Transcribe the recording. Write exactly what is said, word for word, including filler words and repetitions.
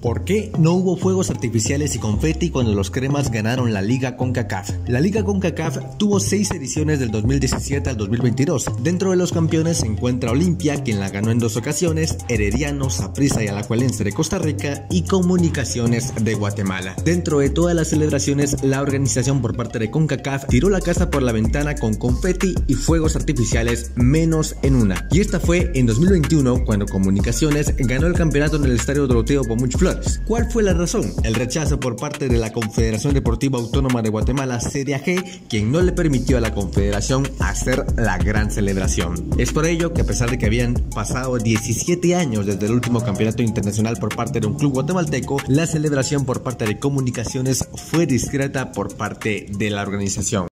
¿Por qué no hubo fuegos artificiales y confeti cuando los cremas ganaron la Liga CONCACAF? La Liga CONCACAF tuvo seis ediciones del dos mil diecisiete al dos mil veintidós. Dentro de los campeones se encuentra Olimpia, quien la ganó en dos ocasiones, Herediano, Saprisa y Alajuelense de Costa Rica y Comunicaciones de Guatemala. Dentro de todas las celebraciones, la organización por parte de CONCACAF tiró la casa por la ventana con confeti y fuegos artificiales, menos en una. Y esta fue en dos mil veintiuno, cuando Comunicaciones ganó el campeonato en el Estadio Doroteo Guamuch Flores. ¿Cuál fue la razón? El rechazo por parte de la Confederación Deportiva Autónoma de Guatemala, C D A G, quien no le permitió a la Confederación hacer la gran celebración. Es por ello que, a pesar de que habían pasado diecisiete años desde el último campeonato internacional por parte de un club guatemalteco, la celebración por parte de Comunicaciones fue discreta por parte de la organización.